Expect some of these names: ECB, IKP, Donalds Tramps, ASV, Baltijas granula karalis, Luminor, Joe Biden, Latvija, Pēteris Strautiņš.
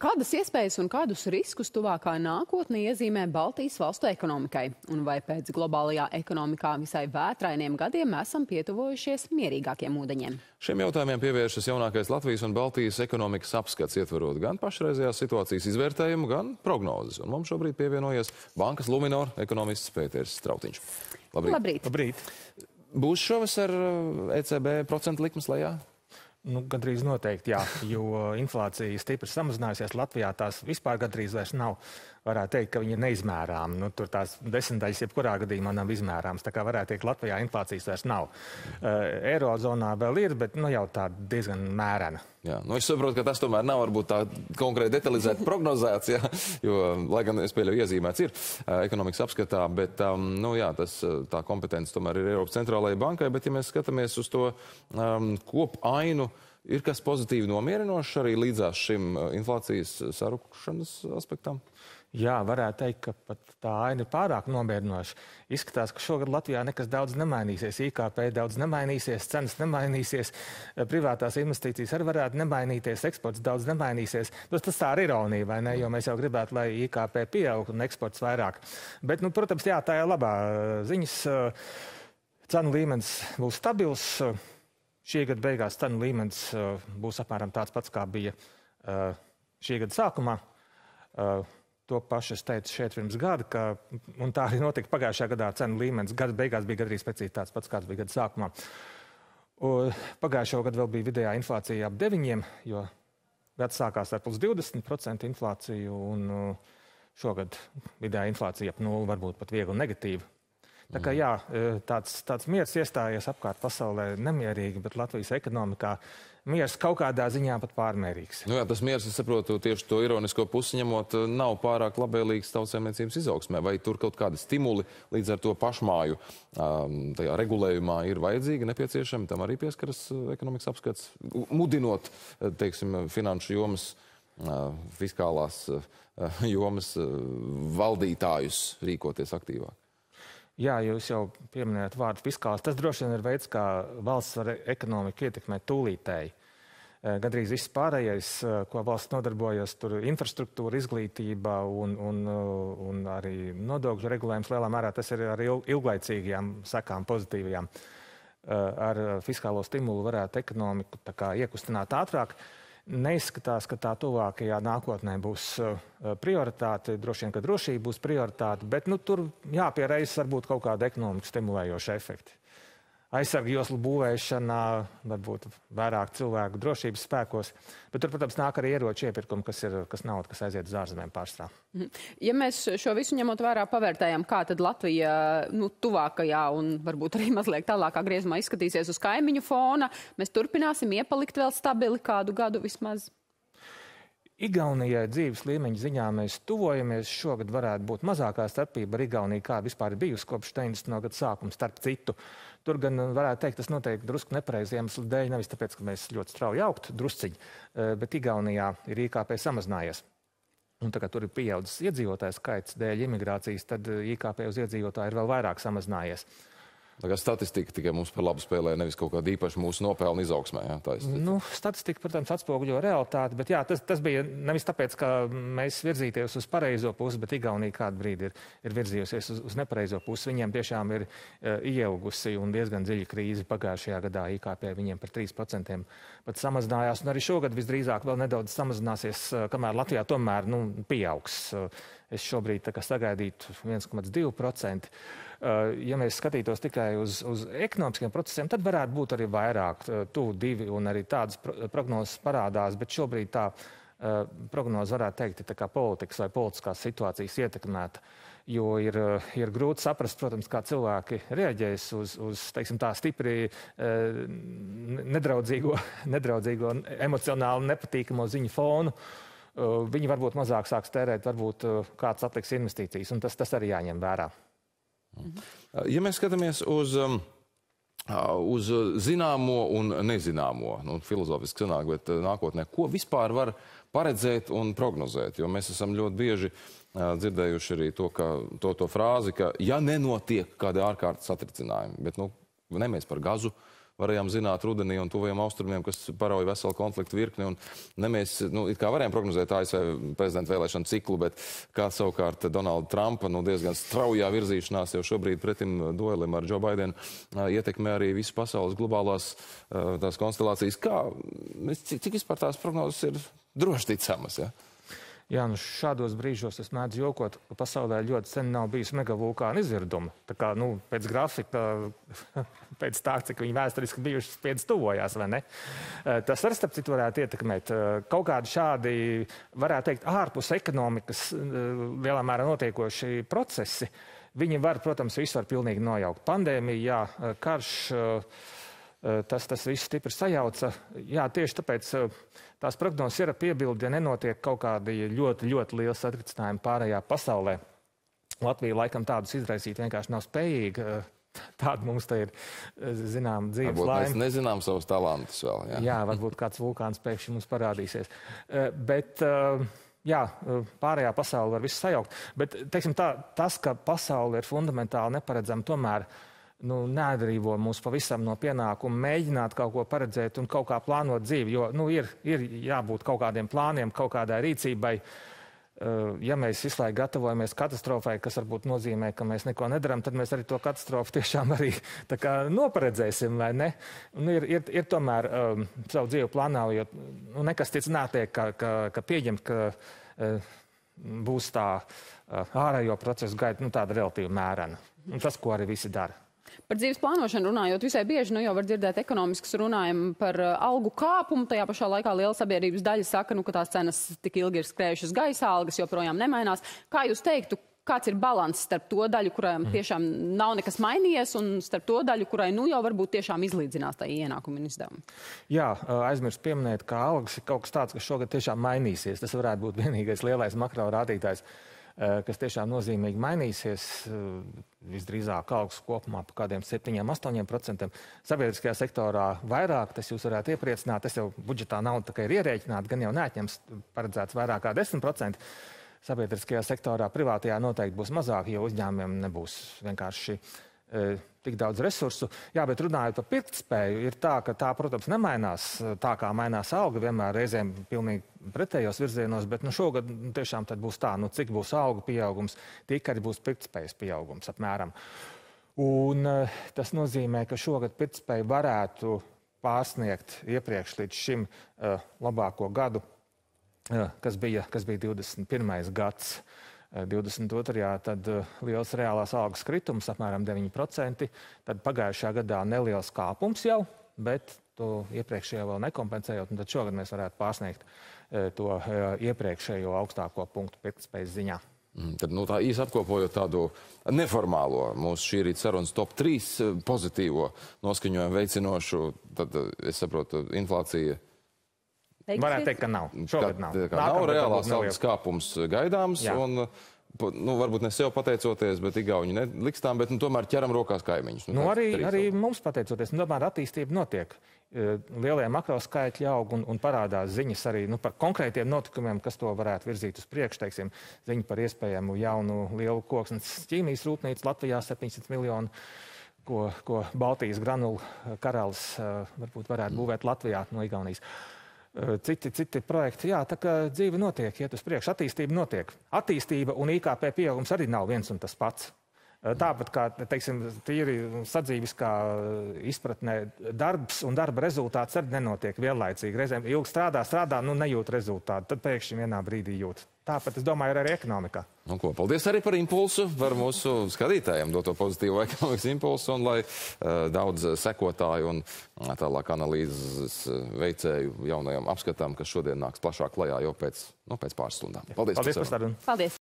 Kādas iespējas un kādus riskus tuvākā nākotnē iezīmē Baltijas valstu ekonomikai? Un vai pēc globālajā ekonomikā visai vētrainiem gadiem esam pietuvojušies mierīgākiem ūdeņiem? Šiem jautājumiem pievēršas jaunākais Latvijas un Baltijas ekonomikas apskats, ietverot gan pašreizējās situācijas izvērtējumu, gan prognozes. Un mums šobrīd pievienojies bankas Luminor ekonomists Pēteris Strautiņš. Labrīt. Labrīt. Labrīt. Būs šovasar ECB procentu likmes lejā? Nu, gandrīz noteikti, jā, jo inflācija stipri samazinājusies Latvijā, tās vispār gandrīz vairs nav, varētu teikt, ka viņa neizmērām. Nu, tur tās desmitdaļas jebkurā gadījumā nav izmērāms, tā kā varētu teikt, Latvijā inflācijas vairs nav. Eirozonā vēl ir, bet nu, jau tā diezgan mērena. Jā, nu es saprotu, ka tas tomēr nav varbūt tā konkrēti detalizēta prognozēts, jo, lai gan es pieļauju iezīmēts ir ekonomikas apskatā, bet, nu jā, tā kompetence tomēr ir Eiropas centrālajai bankai, bet ja mēs skatāmies uz to kopainu, ir kas pozitīvi nomierinošs arī līdzās šim inflācijas sarukšanas aspektam? Jā, varētu teikt, ka pat tā aina ir pārāk nomierinoša. Izskatās, ka šogad Latvijā nekas daudz nemainīsies. IKP daudz nemainīsies, cenas nemainīsies, privātās investīcijas arī varētu nemainīties, eksports daudz nemainīsies. Tas tā ir ironija, vai ne? Jo mēs jau gribētu, lai IKP pieaug un eksports vairāk. Bet, nu, protams, jā, tā ir labā ziņas. Cenu līmenis būs stabils. Šī gada beigās cenu līmenis būs apmēram tāds pats, kā bija šī gada sākumā. To pašu es teicu šeit pirms gada, ka, un tā arī notika pagājušajā gadā, cenu līmenis gada beigās bija gandrīz precīzi tāds pats, kāds bija gada sākumā. Pagājušo gadu vēl bija vidējā inflācija ap 9, jo gads sākās ar +20% inflāciju, un šogad vidējā inflācija ap 0, varbūt pat viegli negatīva. Tā kā jā, tāds miers iestājies apkārt pasaulē nemierīgi, bet Latvijas ekonomikā miers kaut kādā ziņā pat pārmērīgs. Nu jā, tas miers, es saprotu, tieši to ironisko pusi ņemot, nav pārāk labvēlīgs tautsaimniecības izaugsmē. Vai tur kaut kādi stimuli līdz ar to pašmāju tajā regulējumā ir vajadzīgi, nepieciešami? Tam arī pieskaras ekonomikas apskats, mudinot, teiksim, finanšu jomas, fiskālās jomas valdītājus rīkoties aktīvāk. Jā, jūs jau pieminējāt vārdu fiskāls. Tas droši vien ir veids, kā valsts var ekonomiku ietekmēt tūlītēji. Gadrīz viss pārējais, ko valsts nodarbojas, tur infrastruktūra, izglītība un arī nodokļu regulējums lielā mērā, tas ir ar ilglaicīgajām sekām, pozitīvajām. Ar fiskālo stimulu varētu ekonomiku tā kā iekustināt ātrāk. Neizskatās, ka tā tuvākajā nākotnē būs prioritāte, droši vien, ka drošība būs prioritāte, bet nu, tur jāpiereiz varbūt kaut kāda ekonomikas stimulējoša efekta. Aizsargu joslu būvēšanā, varbūt vairāk cilvēku drošības spēkos, bet tur, protams, nāk arī ieroču iepirkumi, kas nauda, kas aiziet uz ārzemēm pārstāv. Ja mēs šo visu ņemot vērā pavērtējam, kā tad Latvija nu, tuvākajā un varbūt arī mazliet tālākā griezumā izskatīsies uz kaimiņu fona, mēs turpināsim iepalikt vēl stabili kādu gadu vismaz? Igaunijai dzīves līmeņa ziņā mēs tuvojamies. Šogad varētu būt mazākā starpība ar Igauniju, kā vispār ir bijusi kopš 90. gada sākuma, starp citu. Tur gan varētu teikt, tas noteikti drusku nepareizi iemeslu dēļ, nevis tāpēc, ka mēs ļoti strauji augtu, drusciņi, bet Igaunijā ir IKP samazinājies. Un tā kā tur ir pieaudzis iedzīvotāju skaits dēļ imigrācijas, tad IKP uz iedzīvotāju ir vēl vairāk samazinājies. Tā kā statistika tikai mums par labu spēlē, nevis kaut kāda īpaša mūsu nopelna izaugsmē. Jā, tā nu, statistika, protams, atspoguļo realitāti, bet jā, tas bija nevis tāpēc, ka mēs virzīties uz pareizo pusi, bet Igaunija kādu brīdi ir virzījusies uz nepareizo pusi. Viņiem tiešām ir ieaugusi un diezgan dziļa krīze pagājušajā gadā. IKP viņiem par 3% pat samazinājās, un arī šogad visdrīzāk vēl nedaudz samazināsies, kamēr Latvijā tomēr nu, pieaugs. Es šobrīd tā kā sagaidītu 1,2%. Ja mēs skatītos tikai uz ekonomiskiem procesiem, tad varētu būt arī vairāk, tuvu 2, un arī tādas prognozes parādās, bet šobrīd tā prognoze varētu teikt, tā kā politikas vai politiskās situācijas ietekmēta, jo ir grūti saprast, protams, kā cilvēki reaģēs uz teiksim, tā stipri nedraudzīgo emocionāli nepatīkamo ziņu fonu. Viņi varbūt mazāk sāks tērēt, varbūt kāds atliks investīcijas, un tas arī jāņem vērā. Ja mēs skatāmies uz zināmo un nezināmo, nu, filozofiski sanāk, bet nākotnē, ko vispār var paredzēt un prognozēt, jo mēs esam ļoti bieži dzirdējuši arī to frāzi, ka ja nenotiek kādi ārkārtas satricinājumi, bet nu, ne mēs par gazu, varējām zināt rudenī un tuvajiem austrumiem, kas parauja veselu konfliktu virkni. Un nemēs, it kā varējām prognozēt ASV prezidenta vēlēšanu ciklu, bet kā savukārt Donalda Trampa diezgan straujā virzīšanās jau šobrīd pretim duelim ar Joe Bidenu ietekmē arī visu pasaules globālās tās konstelācijas. Cik vispār tās prognozes ir drošticamas, ja? Jā, šādos brīžos es mēdzu jokot, ka pasaulē ļoti sen nav bijis megavulkāna izirduma. Tā kā, pēc grafika, pēc tā, cik viņi vēsturiski bijuši spiedz tuvojās, vai ne? Tas arī, starp citu, varētu ietekmēt. Kaut kādi šādi, varētu teikt, ārpus ekonomikas lielā mērā notiekoši procesi, viņi var, protams, visu var pilnīgi nojaukt. Pandēmija, jā, karš, tas viss stipri sajauca. Jā, tieši tāpēc tās prognozes ir piebildi, ja nenotiek kaut kādi ļoti, ļoti liels satricinājumi pārējā pasaulē. Latvija laikam tādus izraisīt vienkārši nav spējīga. Tāda mums te ir, zinām, dzīves laime. Varbūt mēs nezinām savus talantus vēl. Jā, varbūt kāds vulkāns pēkšņi mums parādīsies. Bet, jā, pārējā pasaule var visu sajaukt. Bet, teiksim, tas, ka pasaule ir fundamentāli neparedzama, tomēr neatbrīvo mūs pavisam no pienākuma mēģināt kaut ko paredzēt un kaut kā plānot dzīvi, jo ir jābūt kaut kādiem plāniem, kaut kādai rīcībai. Ja mēs visu laiku gatavojamies katastrofai, kas varbūt nozīmē, ka mēs neko nedaram, tad mēs arī to katastrofu tiešām arī noparedzēsim, vai ne? Ir tomēr savu dzīvi plānojot, nekas cits netiek, ka pieņemt, ka būs tā ārējo procesu gaita tāda relatīvi mērena. Tas, ko arī visi dara. Par dzīves plānošanu runājot, visai bieži jau var dzirdēt ekonomiskas runājumu par algu kāpumu. Tajā pašā laikā liela sabiedrības daļa saka, ka tās cenas tik ilgi ir skrējušas gaisā, algas joprojām nemainās. Kā jūs teiktu, kāds ir balanss starp to daļu, kurām tiešām nav nekas mainījies, un starp to daļu, kurai jau varbūt tiešām izlīdzinās tā ienākuma un izdevuma? Jā, aizmirst pieminēt, ka algas ir kaut kas tāds, kas šogad tiešām mainīsies. Tas varētu būt vienīgais lielais makro rādītājs, kas tiešām nozīmīgi mainīsies, visdrīzāk algas kopumā par kādiem 7–8%. Sabiedriskajā sektorā vairāk, tas jūs varētu iepriecināt, tas jau budžetā nauda tikai ir ierēķināta, gan jau neatņems paredzēts vairāk kā 10%. Sabiedriskajā sektorā privātajā noteikti būs mazāk, jo uzņēmumiem nebūs vienkārši tik daudz resursu. Jā, bet runājot par pirktspēju, ir tā, ka tā, protams, nemainās tā, kā mainās alga, vienmēr reizēm pilnīgi pretējos virzienos, bet šogad tiešām tad būs tā, cik būs auga pieaugums, tik arī būs pirktspējas pieaugums apmēram. Un tas nozīmē, ka šogad pirktspēja varētu pārsniegt iepriekš līdz šim labāko gadu, kas bija 21. gads. 22. Tad liels reālās algas kritums, apmēram 9%, tad pagājušajā gadā neliels kāpums jau, bet to iepriekšējo vēl nekompensējot, un tad šogad mēs varētu pārsniegt to iepriekšējo augstāko punktu pirktspējas ziņā. Tad tā īsi apkopojot tādu neformālo mūsu šī rīta sarunas top 3 pozitīvo noskaņojumu veicinošu, tad es saprotu, inflācija varētu teikt, ka nav. Šogad nav. Nav reālās algas kāpums gaidāms, un varbūt ne sev pateicoties, bet igauņi nelikstām, bet tomēr ķeram rokās kaimiņus. Arī mums pateicoties, tomēr attīstība notiek. Lielie makroskaitļi aug un parādās ziņas arī par konkrētiem notikumiem, kas to varētu virzīt uz priekšu, teiksim, ziņa par iespējamu jaunu lielu koksnes ķīmijas rūpnīcu Latvijā 700 miljonu, ko Baltijas granula karalis varbūt varētu būvēt Latvijā no Igaunijas. Citi projekti, jā, tā kā dzīve notiek, iet uz priekšu, attīstība notiek. Attīstība un IKP pieaugums arī nav viens un tas pats. Tāpat kā, teiksim, tīri sadzīviskā izpratnē, darbs un darba rezultāts arī nenotiek vienlaicīgi. Reizēm ilgi strādā, nejūt rezultātu, tad pēkšņi vienā brīdī jūt. Tāpat, es domāju, ir arī ekonomikā. Paldies arī par impulsu, par mūsu skatītājiem doto pozitīvu ekonomikas impulsu, un lai daudz sekotāju un tālāk analīzes veicēju jaunajām apskatām, kas šodien nāks plašāk klajā jau pēc pāris stundām. Paldies par sarunu.